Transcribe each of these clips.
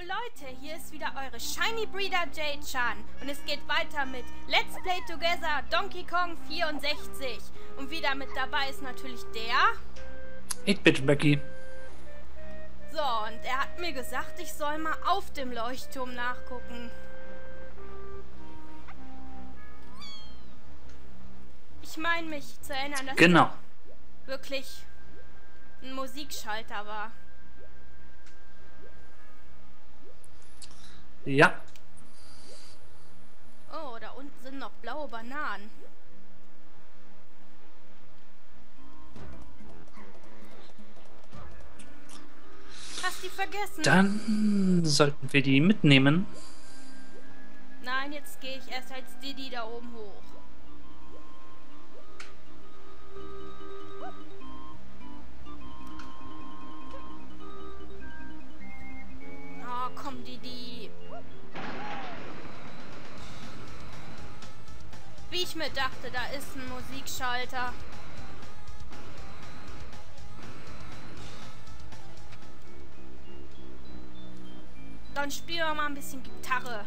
Hallo Leute, hier ist wieder eure Shiny Breeder Jay-Chan und es geht weiter mit Let's Play Together Donkey Kong 64 und wieder mit dabei ist natürlich der... 8-Bit Becky. So, und er hat mir gesagt, ich soll mal auf dem Leuchtturm nachgucken. Ich meine mich zu erinnern, dass genau wirklich ein Musikschalter war. Ja. Oh, da unten sind noch blaue Bananen. Hast die vergessen? Dann sollten wir die mitnehmen. Nein, jetzt gehe ich erst als Diddy da oben hoch. Oh, komm Diddy. Wie ich mir dachte, da ist ein Musikschalter. Dann spielen wir mal ein bisschen Gitarre.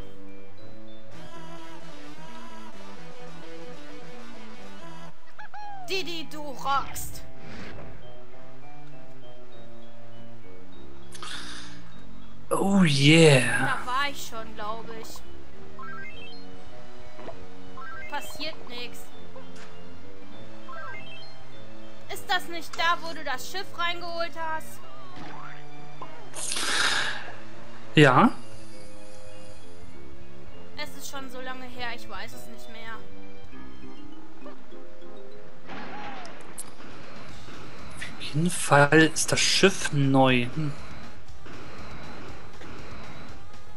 Diddy, du rockst. Oh yeah. Da war ich schon, glaube ich. Passiert nichts. Ist das nicht da, wo du das Schiff reingeholt hast? Ja. Es ist schon so lange her, ich weiß es nicht mehr. Auf jeden Fall ist das Schiff neu.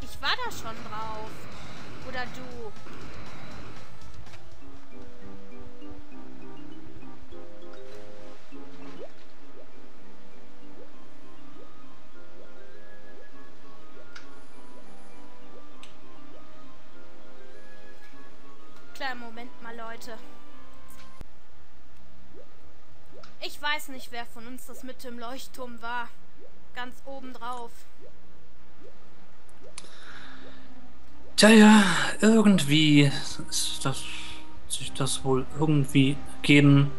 Ich war da schon drauf. Oder du? Moment mal, Leute. Ich weiß nicht, wer von uns das mit dem Leuchtturm war. Ganz oben drauf. Tja, ja, irgendwie ist das, sich das wohl irgendwie gegeben.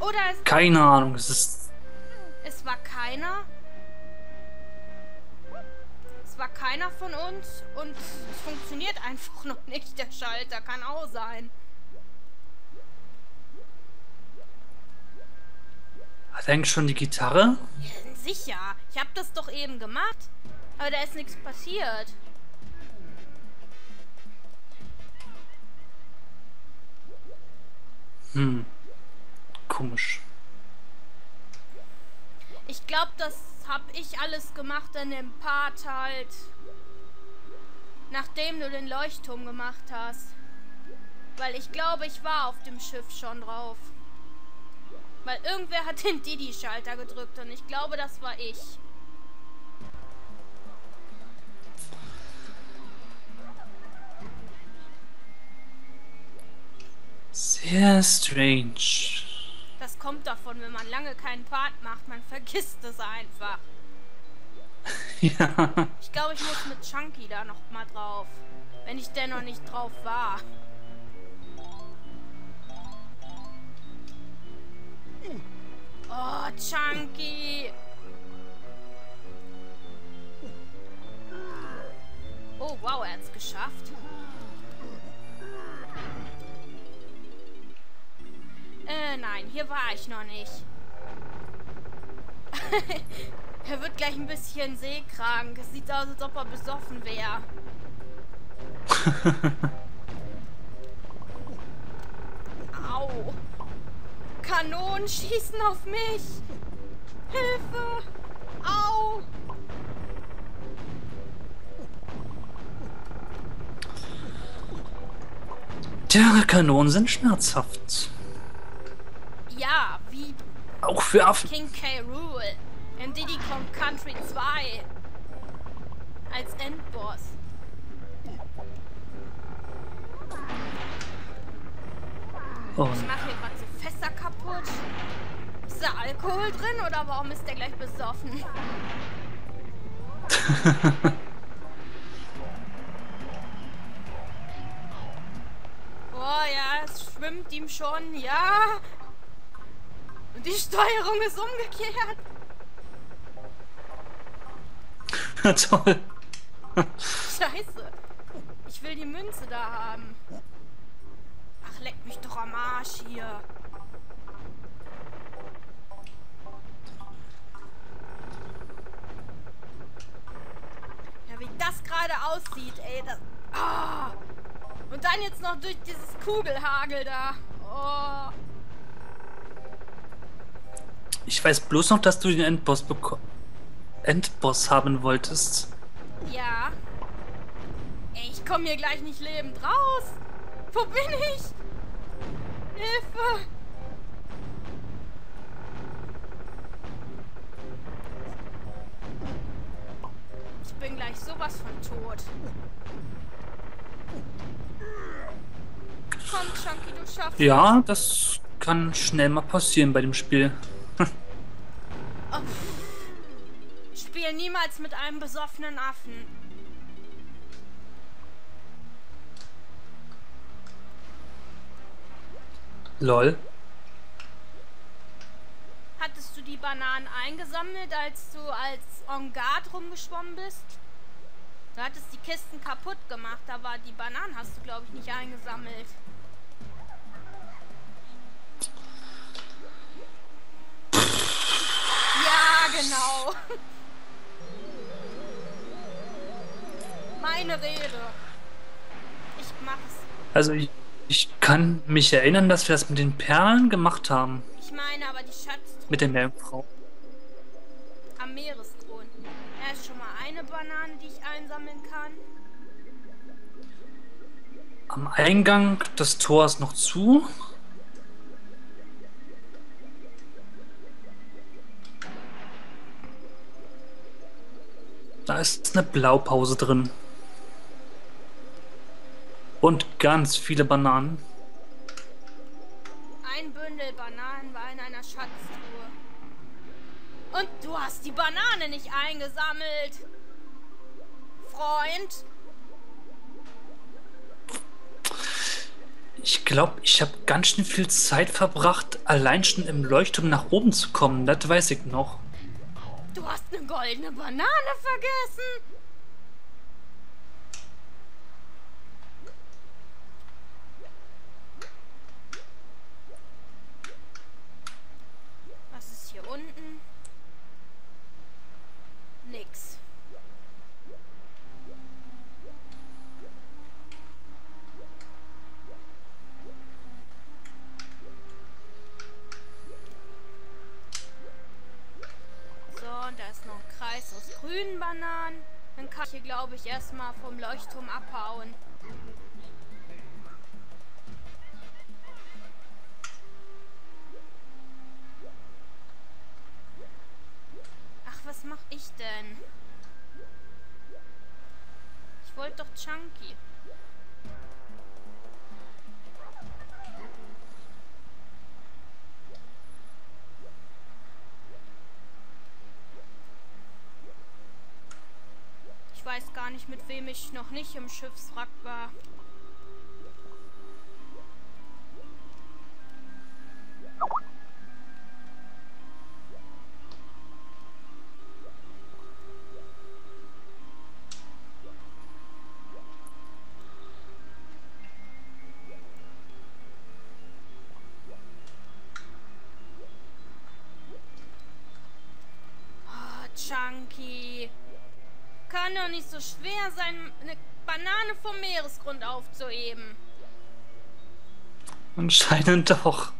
Oder es... Keine Ahnung, es ist... Es war keiner... war keiner von uns und es funktioniert einfach noch nicht, der Schalter, kann auch sein. Hat eigentlich schon die Gitarre? Ja, sicher, ich habe das doch eben gemacht, aber da ist nichts passiert. Komisch. Ich glaube, das habe ich alles gemacht in dem Part halt. Nachdem du den Leuchtturm gemacht hast. Weil ich glaube, ich war auf dem Schiff schon drauf. Weil irgendwer hat den Diddy-Schalter gedrückt und ich glaube, das war ich. Sehr strange. Das kommt davon, wenn man lange keinen Part macht, man vergisst es einfach. Ja. Ich glaube, ich muss mit Chunky da noch mal drauf, wenn ich denn noch nicht drauf war. Oh, Chunky! Oh, wow, er hat's geschafft. Nein, hier war ich noch nicht. Er wird gleich ein bisschen seekrank. Es sieht aus, als ob er besoffen wäre. Au. Kanonen schießen auf mich. Hilfe. Au. Tja, Kanonen sind schmerzhaft. Ja, wie auch für Affen. King K. Rool in Diddy Kong Country 2 als Endboss. Oh. Ich mache hier gerade so Fässer kaputt. Ist da Alkohol drin oder warum ist der gleich besoffen? Boah, ja, es schwimmt ihm schon, ja. Und die Steuerung ist umgekehrt. Toll. Scheiße. Ich will die Münze da haben. Ach, leck mich doch am Arsch hier. Wie das gerade aussieht, ey. Das, oh. Und dann jetzt noch durch dieses Kugelhagel da. Oh. Ich weiß bloß noch, dass du den Endboss haben wolltest. Ja. Ey, ich komme hier gleich nicht lebend raus. Wo bin ich? Hilfe! Ich bin gleich sowas von tot. Komm, Chunky, du schaffst ja, das kann schnell mal passieren bei dem Spiel. Oh, ich spiele niemals mit einem besoffenen Affen. Lol. Hattest du die Bananen eingesammelt, als du als Engard rumgeschwommen bist? Du hattest die Kisten kaputt gemacht, aber die Bananen hast du, glaube ich, nicht eingesammelt. Ja, genau. Meine Rede. Ich mach's. Also ich kann mich erinnern, dass wir das mit den Perlen gemacht haben. Ich meine, aber die Schatztruhe. Mit der Meerjungfrau. Am Meeresgrund. Da ist schon mal eine Banane, die ich einsammeln kann. Am Eingang, das Tor ist noch zu. Da ist eine Blaupause drin. Und ganz viele Bananen. Ein Bündel Bananen war in einer Schatztruhe. Und du hast die Banane nicht eingesammelt. Freund. Ich glaube, ich habe ganz schön viel Zeit verbracht, allein schon im Leuchtturm nach oben zu kommen. Das weiß ich noch. Du hast eine goldene Banane vergessen. Unten nix. So, und da ist noch ein Kreis aus grünen Bananen. Dann kann ich hier, glaube ich, erstmal vom Leuchtturm abhauen. Was mache ich denn? Ich wollte doch Chunky. Ich weiß gar nicht, mit wem ich noch nicht im Schiffswrack war. Chunky. Kann doch nicht so schwer sein, eine Banane vom Meeresgrund aufzuheben. Anscheinend doch.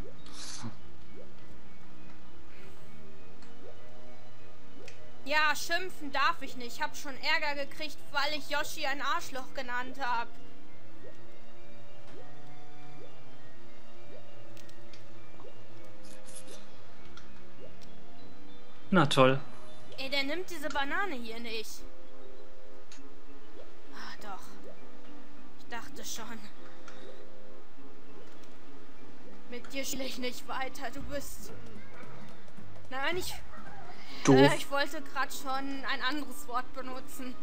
Ja, schimpfen darf ich nicht. Ich habe schon Ärger gekriegt, weil ich Yoshi ein Arschloch genannt habe. Na toll. Ey, der nimmt diese Banane hier nicht. Ah, doch. Ich dachte schon. Mit dir spiele ich nicht weiter. Du bist... Nein, ich... Doof. Ich wollte gerade schon ein anderes Wort benutzen.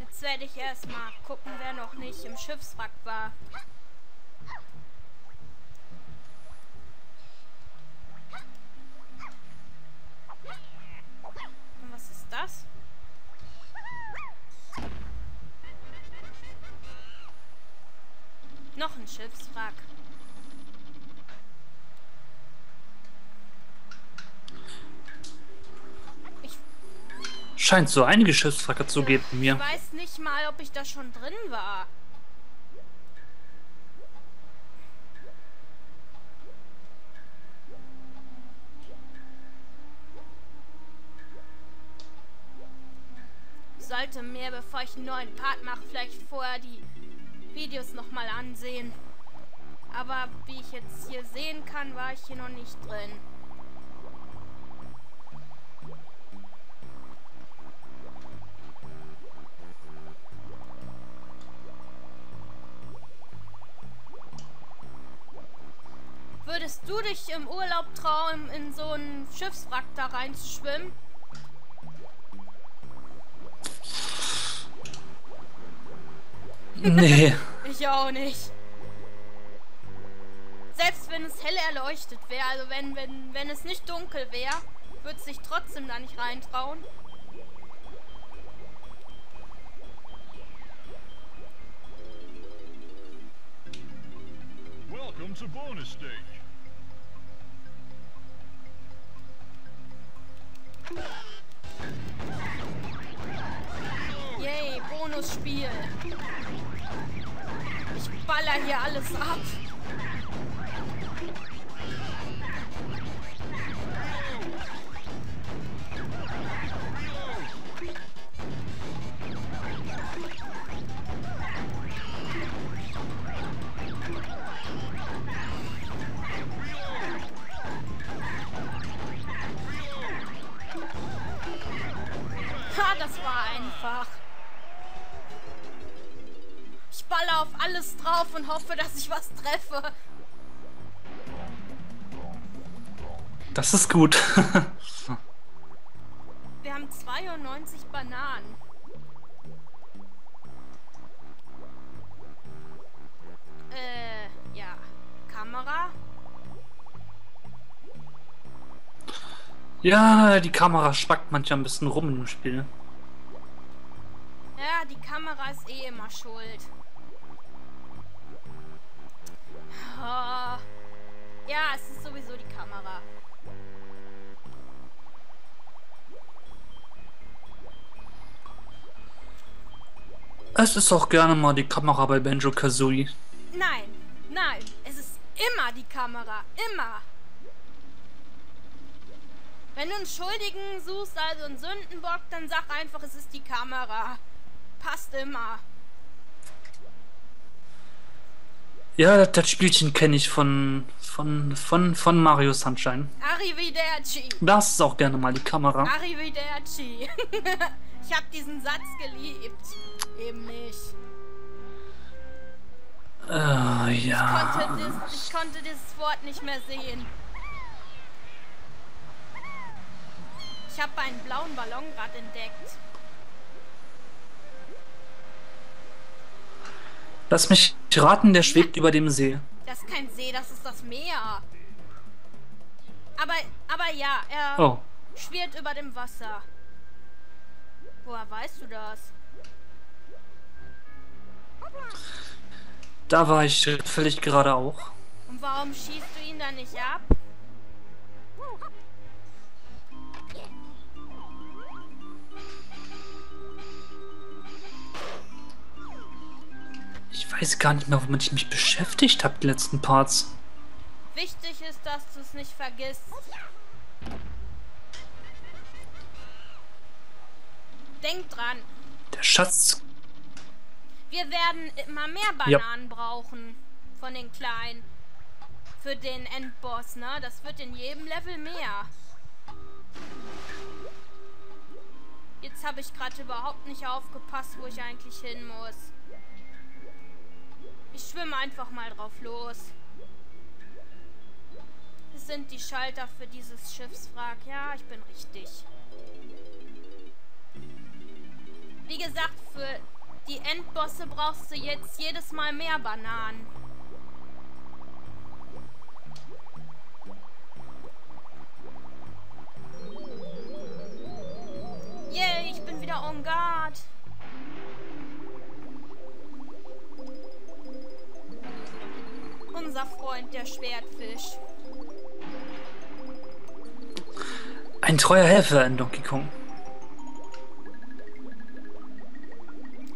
Jetzt werde ich erstmal gucken, wer noch nicht im Schiffswrack war. Und was ist das? Noch ein Schiffswrack. Scheint so einige Schiffswracke zu geben mir. Ich weiß nicht mal, ob ich da schon drin war. Sollte mir, bevor ich einen neuen Part mache, vielleicht vorher die Videos nochmal ansehen. Aber wie ich jetzt hier sehen kann, war ich hier noch nicht drin. Würdest du dich im Urlaub trauen, in so einen Schiffswrack da reinzuschwimmen? Nee. Ich auch nicht. Selbst wenn es hell erleuchtet wäre, also wenn es nicht dunkel wäre, würde es sich trotzdem da nicht reintrauen. Welcome to Bonus Stage. Yay, Bonusspiel. Ich baller hier alles ab. Auf alles drauf und hoffe, dass ich was treffe. Das ist gut. Wir haben 92 Bananen. Ja. Kamera? Ja, die Kamera spackt manchmal ein bisschen rum im Spiel. Ja, die Kamera ist eh immer schuld. Ja, es ist sowieso die Kamera. Es ist auch gerne mal die Kamera bei Banjo-Kazooie. Nein, nein, es ist immer die Kamera, immer. Wenn du einen Schuldigen suchst, also einen Sündenbock, dann sag einfach, es ist die Kamera. Passt immer. Ja, das Spielchen kenne ich von Mario Sunshine. Arrivederci. Das ist auch gerne mal die Kamera. Arrivederci. Ich habe diesen Satz geliebt. Eben nicht. Ja. Ich konnte dieses Wort nicht mehr sehen. Ich habe einen blauen Ballon gerade entdeckt. Lass mich raten, der schwebt über dem See. Das ist kein See, das ist das Meer. Aber ja, er schwirrt über dem Wasser. Woher weißt du das? Da war ich völlig gerade auch. Und warum schießt du ihn dann nicht ab? Ich weiß gar nicht mehr, womit ich mich beschäftigt habe, die letzten Parts. Wichtig ist, dass du es nicht vergisst. Denk dran. Der Schatz. Wir werden immer mehr Bananen brauchen. Von den kleinen. Für den Endboss, ne? Das wird in jedem Level mehr. Jetzt habe ich gerade überhaupt nicht aufgepasst, wo ich eigentlich hin muss. Ich schwimme einfach mal drauf los. Das sind die Schalter für dieses Schiffswrack. Ja, ich bin richtig. Wie gesagt, für die Endbosse brauchst du jetzt jedes Mal mehr Bananen. Yay, ich bin wieder on guard. Unser Freund, der Schwertfisch. Ein treuer Helfer in Donkey Kong.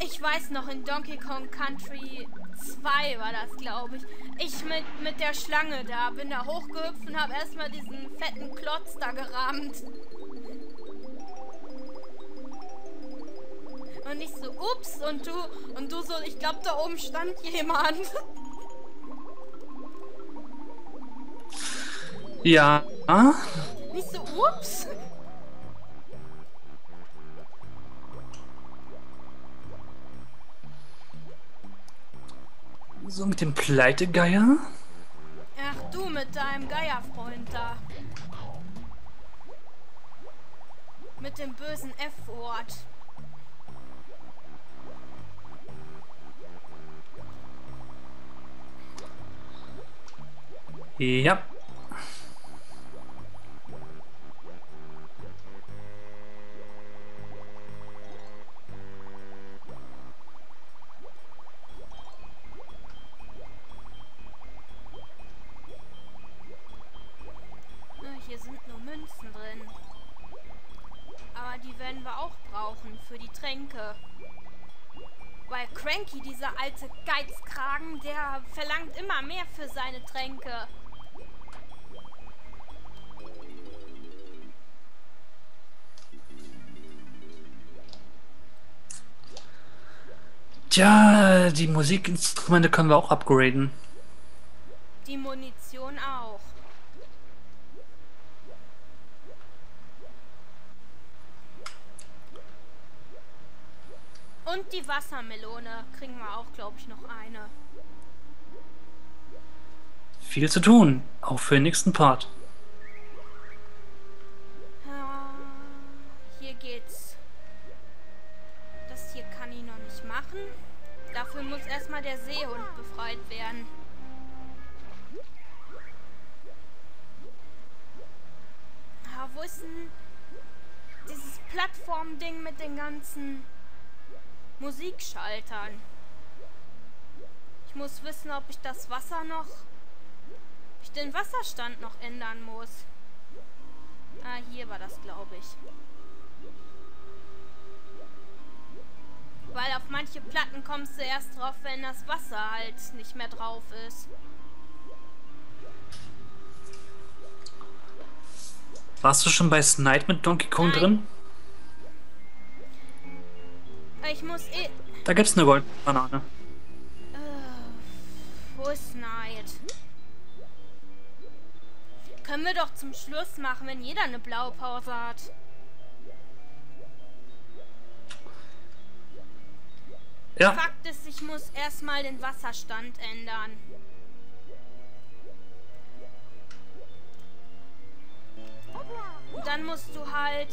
Ich weiß noch, in Donkey Kong Country 2 war das, glaube ich. Ich mit der Schlange da, bin da hochgehüpft und habe erstmal diesen fetten Klotz da gerammt. Und ich so, ups, und du so, ich glaube, da oben stand jemand. Ja. Nicht so, ups. So mit dem Pleitegeier? Ach du, mit deinem Geierfreund da. Mit dem bösen F-Wort. Ja. Hier sind nur Münzen drin. Aber die werden wir auch brauchen für die Tränke. Weil Cranky, dieser alte Geizkragen, der verlangt immer mehr für seine Tränke. Tja, die Musikinstrumente können wir auch upgraden. Die Munition auch. Und die Wassermelone kriegen wir auch, glaube ich, noch eine. Viel zu tun, auch für den nächsten Part. Hier geht's. Das hier kann ich noch nicht machen. Dafür muss erstmal der Seehund befreit werden. Ah, wo ist denn dieses Plattformding mit den ganzen Musikschaltern? Ich muss wissen, ob ich das Wasser noch, ob ich den Wasserstand noch ändern muss. Ah, hier war das, glaube ich. Weil auf manche Platten kommst du erst drauf, wenn das Wasser halt nicht mehr drauf ist. Warst du schon bei Snide mit Donkey Kong drin? Ich muss eh... Da gibt's eine Goldbanane. Wo ist Snide? Können wir doch zum Schluss machen, wenn jeder eine Blaupause hat. Ja. Fakt ist, ich muss erstmal den Wasserstand ändern. Und dann musst du halt...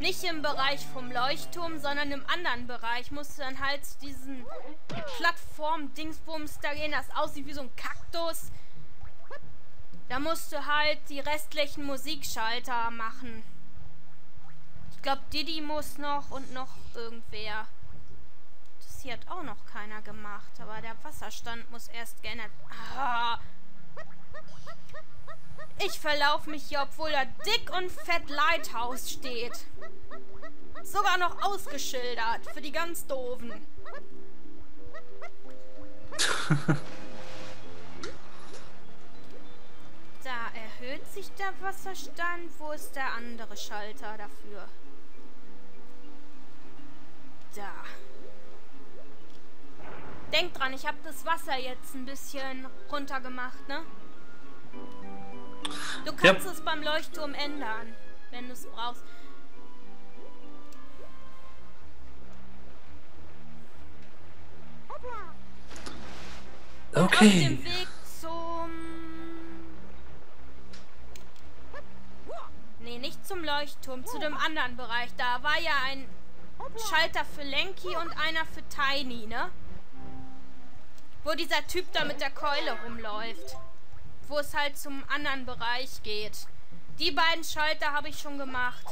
Nicht im Bereich vom Leuchtturm, sondern im anderen Bereich musst du dann halt zu diesen Plattform-Dingsbums da gehen, das aussieht wie so ein Kaktus. Da musst du halt die restlichen Musikschalter machen. Ich glaube, Diddy muss noch und noch irgendwer. Das hier hat auch noch keiner gemacht, aber der Wasserstand muss erst geändert. Ah. Ich verlaufe mich hier, obwohl da dick und fett Lighthouse steht. Sogar noch ausgeschildert für die ganz Doofen. Da erhöht sich der Wasserstand. Wo ist der andere Schalter dafür? Da. Denk dran, ich habe das Wasser jetzt ein bisschen runter gemacht, ne? Du kannst es beim Leuchtturm ändern, wenn du es brauchst. Okay. Auf dem Weg zum... Nee, nicht zum Leuchtturm, zu dem anderen Bereich. Da war ja ein Schalter für Lanky und einer für Tiny, ne? Wo dieser Typ da mit der Keule rumläuft. Wo es halt zum anderen Bereich geht. Die beiden Schalter habe ich schon gemacht.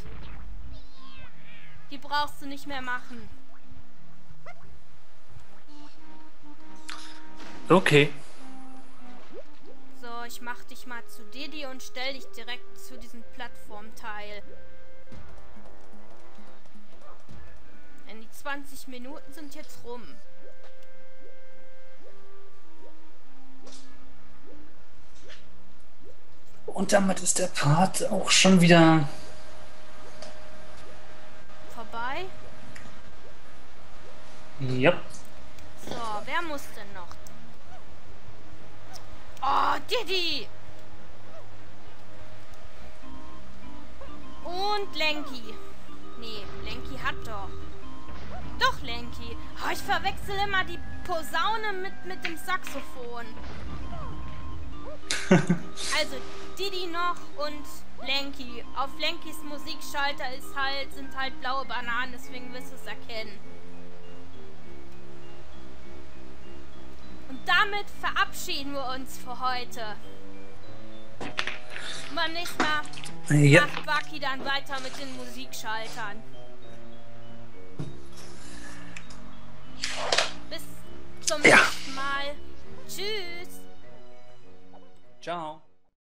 Die brauchst du nicht mehr machen. Okay. So, ich mach dich mal zu Diddy und stell dich direkt zu diesem Plattformteil. Denn die 20 Minuten sind jetzt rum. Und damit ist der Part auch schon wieder vorbei. Ja. So, wer muss denn noch? Oh, Diddy! Und Lanky. Nee, Lanky hat doch. Doch, Lanky. Oh, ich verwechsel immer die Posaune mit dem Saxophon. Also, Diddy noch und Lanky. Auf Lankys Musikschalter ist sind halt blaue Bananen, deswegen wirst du es erkennen. Damit verabschieden wir uns für heute. Und beim nächsten Mal macht Bucky dann weiter mit den Musikschaltern. Bis zum nächsten Mal. Tschüss. Ciao.